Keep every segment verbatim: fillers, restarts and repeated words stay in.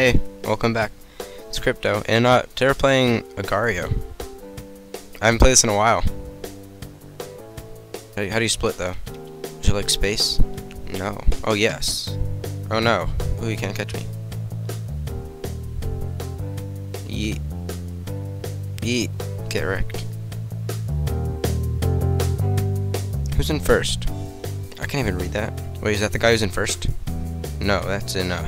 Hey, welcome back. It's Krypto, and uh, today we're playing Agario. I haven't played this in a while. How do you, how do you split, though? Is it like space? No. Oh, yes. Oh, no. Ooh, you can't catch me. Yeet. Yeet. Get wrecked. Who's in first? I can't even read that. Wait, is that the guy who's in first? No, that's in, uh...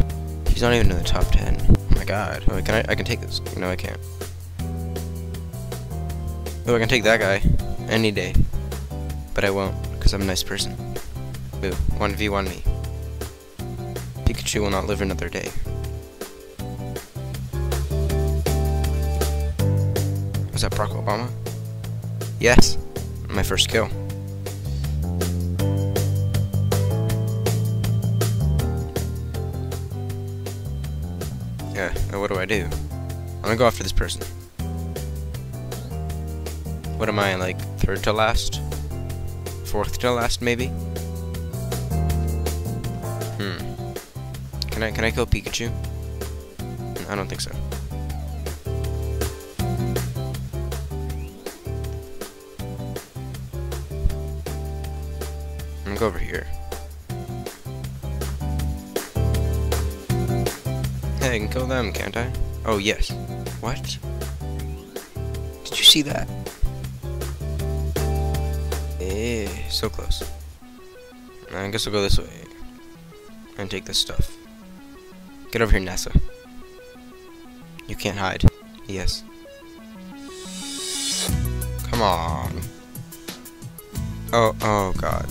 he's not even in the top ten. Oh my god. Oh, can I? I can take this. No, I can't. Oh, I can take that guy any day, but I won't because I'm a nice person. Boo! one v one me. Pikachu will not live another day. Was that Barack Obama? Yes. My first kill. Yeah, now what do I do? I'm gonna go after this person. What am I, like, third to last? Fourth to last, maybe? Hmm. Can I, can I kill Pikachu? I don't think so. I'm gonna go over here. I can kill them, can't I? Oh, yes. What? Did you see that? Eh, so close. I guess I'll go this way. And take this stuff. Get over here, NASA. You can't hide. Yes. Come on. Oh, oh, God.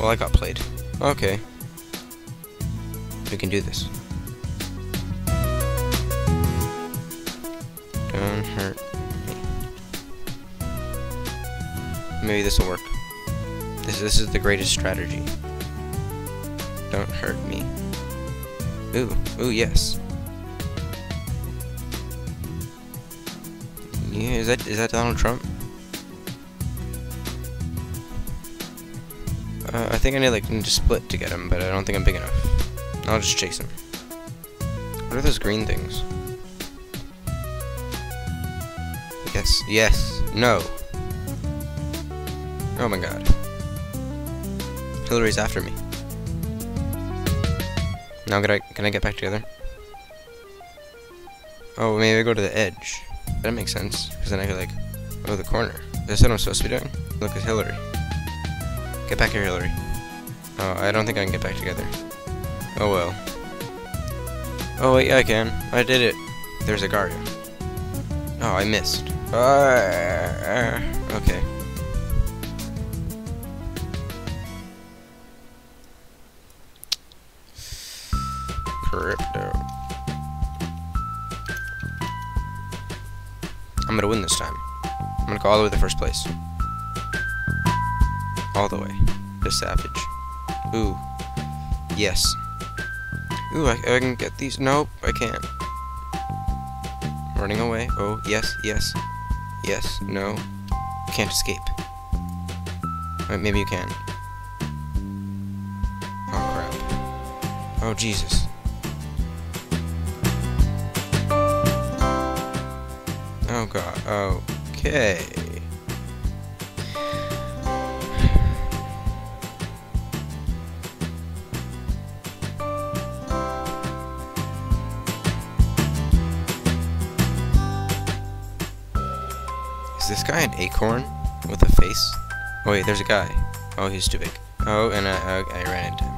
Well, I got played. Okay. We can do this. Don't hurt me. Maybe this will work. This this is the greatest strategy. Don't hurt me. Ooh, ooh, yes. Yeah, is that is that Donald Trump? Uh, I think I need like to split to get him, but I don't think I'm big enough. I'll just chase him. What are those green things? Yes, yes, no. Oh my god. Hillary's after me. Now can I, can I get back together? Oh, maybe I go to the edge. That makes sense, because then I could like, oh, the corner. Is this what I'm supposed to be doing? Look, it's Hillary. Get back here, Hillary. Oh, I don't think I can get back together. Oh well. Oh wait, yeah, I can. I did it. There's Agario. Oh, I missed. Uh, okay. Krypto. I'm gonna win this time. I'm gonna go all the way to first place. All the way. This savage. Ooh. Yes. Ooh, I, I can get these. Nope, I can't. Running away. Oh, yes, yes. Yes, no. Can't escape. Wait, maybe you can. Oh, crap. Oh, Jesus. Oh, God. Okay. Is this guy an acorn with a face? Oh wait, there's a guy. Oh, he's too big. Oh, and I, I, I ran into him.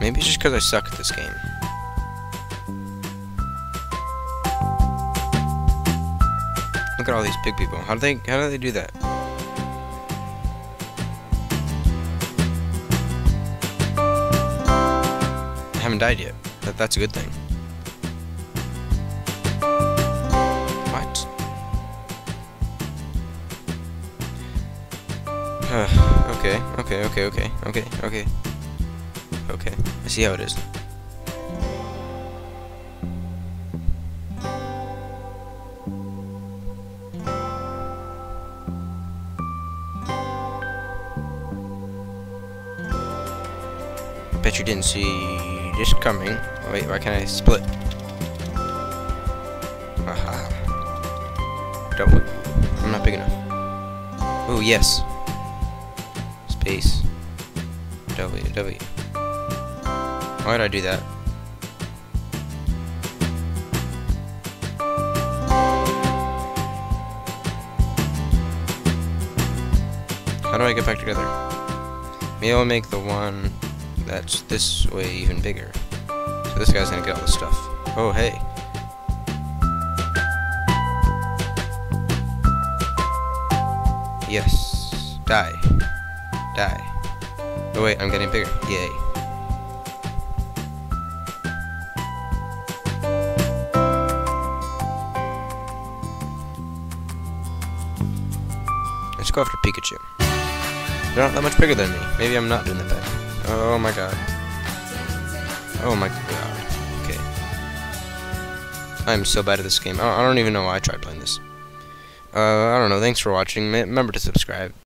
Maybe it's just because I suck at this game. Look at all these big people. How do they? How do they do that? I haven't died yet. That, that's a good thing. Uh, okay, okay, okay, okay, okay, okay, okay. I see how it is. Bet you didn't see this coming. Wait, why can't I split? Haha. Don't worry. I'm not big enough. Oh, yes. Space. W, W. Why did I do that? How do I get back together? Maybe I'll make the one that's this way even bigger. So this guy's gonna get all this stuff. Oh, hey. Yes. Die. Die. Oh, wait, I'm getting bigger. Yay. Let's go after Pikachu. They're not that much bigger than me. Maybe I'm not doing that bad. Oh my god. Oh my god. Okay. I am so bad at this game. I don't even know why I tried playing this. Uh, I don't know. Thanks for watching. Remember to subscribe.